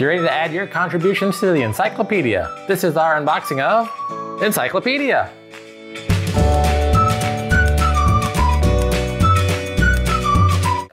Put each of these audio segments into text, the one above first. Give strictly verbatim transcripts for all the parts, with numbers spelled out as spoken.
Get ready to add your contributions to the encyclopedia. This is our unboxing of Encyclopedia.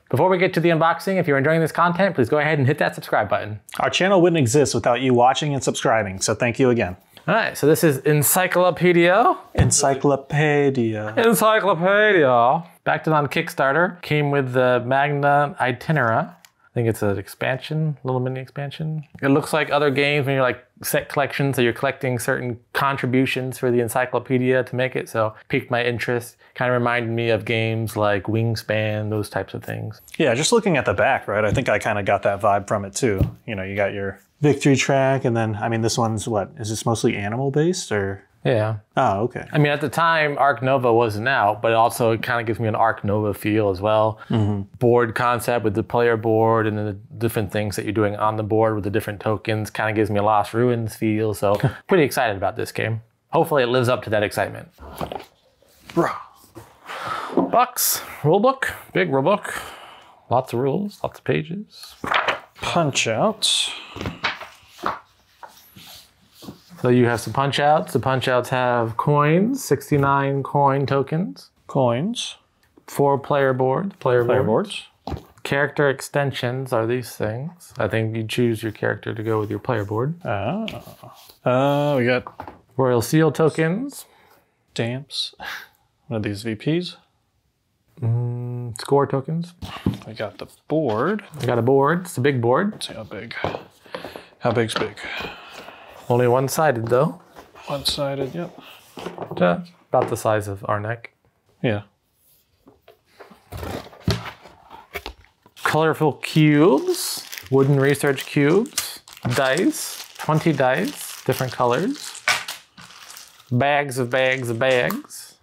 Before we get to the unboxing, if you're enjoying this content, please go ahead and hit that subscribe button. Our channel wouldn't exist without you watching and subscribing, so thank you again. All right, so this is Encyclopedia. Encyclopedia. Encyclopedia. Backed it on Kickstarter. Came with the Magna Itinera. I think it's an expansion, little mini expansion. It looks like other games when you're like set collections, so you're collecting certain contributions for the encyclopedia to make it, so piqued my interest. Kind of reminded me of games like Wingspan, those types of things. Yeah, just looking at the back, right? I think I kind of got that vibe from it too. You know, you got your victory track, and then, I mean, this one's what? Is this mostly animal-based, or? Yeah. Oh, okay. I mean, at the time, Ark Nova wasn't out, but also it kind of gives me an Ark Nova feel as well. Mm-hmm. Board concept with the player board and then the different things that you're doing on the board with the different tokens kind of gives me a Lost Ruins feel, so pretty excited about this game. Hopefully it lives up to that excitement. Box, rulebook, big rulebook. Lots of rules, lots of pages. Punch out. So you have some punch outs. The punch outs have coins, sixty-nine coin tokens. Coins. Four player boards. Player, player boards. boards. Character extensions are these things. I think you choose your character to go with your player board. Oh. Uh, we got Royal Seal tokens. Stamps. One of these V Ps. Mm, score tokens. We got the board. We got a board. It's a big board. Let's see how big. How big's big? Only one-sided, though. One-sided, yep. Yeah, about the size of our neck. Yeah. Colorful cubes, wooden research cubes, dice, twenty dice, different colors, bags of bags of bags.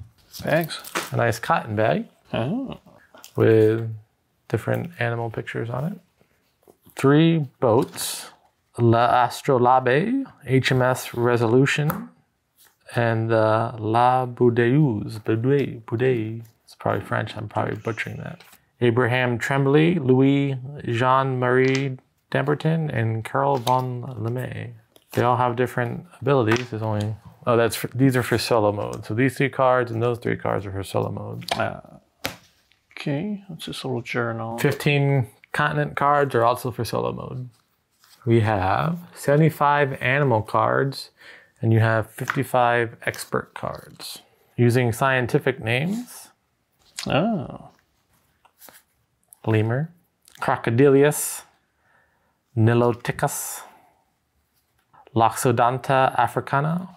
Bags. A nice cotton bag. Oh. With different animal pictures on it. Three boats. La Astrolabe, H M S Resolution, and uh, La Boudéuse. Boudéuse. It's probably French. I'm probably butchering that. Abraham Tremblay, Louis Jean Marie Demberton, and Carol von Lemay. They all have different abilities. There's only oh, that's for, these are for solo mode. So these three cards and those three cards are for solo mode. Uh, okay, that's just a little journal. Fifteen continent cards are also for solo mode. We have seventy-five animal cards, and you have fifty-five expert cards using scientific names. Oh. Lemur, Crocodilus Niloticus, Loxodonta africana.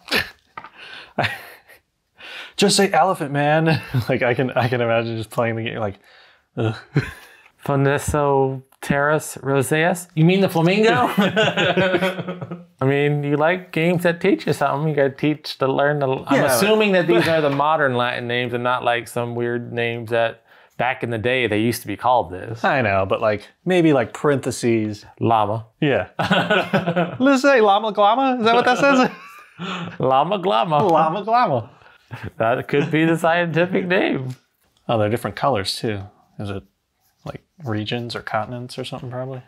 Just say elephant, man. Like I can, I can imagine just playing the game. Like, ugh. Fonesso. Taras Roseus. You mean the flamingo? I mean, you like games that teach you something. You gotta teach to learn. The, yeah, I'm assuming that these are the modern Latin names and not like some weird names that back in the day they used to be called this. I know, but like maybe like parentheses. Llama. Yeah. Let's say Llama Glama. Is that what that says? Llama Glama. Llama Glama. That could be the scientific name. Oh, they're different colors too. Is it? Like regions or continents or something probably?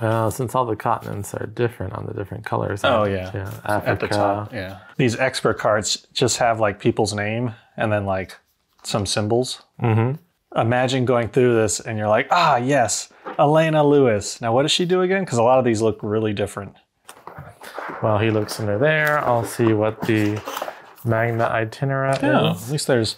Uh, since all the continents are different on the different colors. Oh yeah. yeah. Africa. At the top, yeah. These expert cards just have like people's name and then like some symbols. Mm-hmm. Imagine going through this and you're like, ah, yes, Elena Lewis. Now what does she do again? Because a lot of these look really different. Well, he looks under there. I'll see what the Magna Itinera yeah, is. At least there's...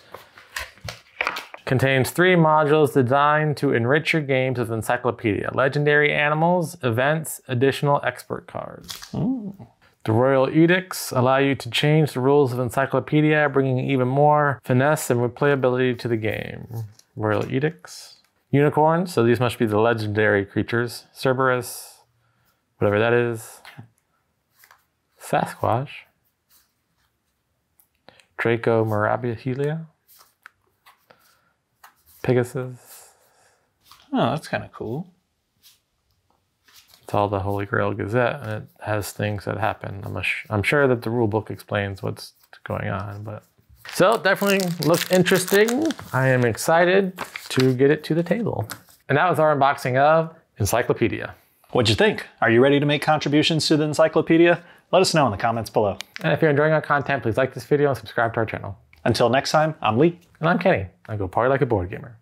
Contains three modules designed to enrich your games with encyclopedia. Legendary animals, events, additional expert cards. Ooh. The Royal Edicts allow you to change the rules of encyclopedia, bringing even more finesse and replayability to the game. Royal Edicts. Unicorns, so these must be the legendary creatures. Cerberus, whatever that is. Sasquatch. Draco Morabihelia. Pegasus. Oh, that's kind of cool. It's all the Holy Grail Gazette, and it has things that happen. I'm, I'm sure that the rule book explains what's going on, but... So, definitely looks interesting. I am excited to get it to the table. And that was our unboxing of Encyclopedia. What'd you think? Are you ready to make contributions to the encyclopedia? Let us know in the comments below. And if you're enjoying our content, please like this video and subscribe to our channel. Until next time, I'm Lee. And I'm Kenny. I go party like a board gamer.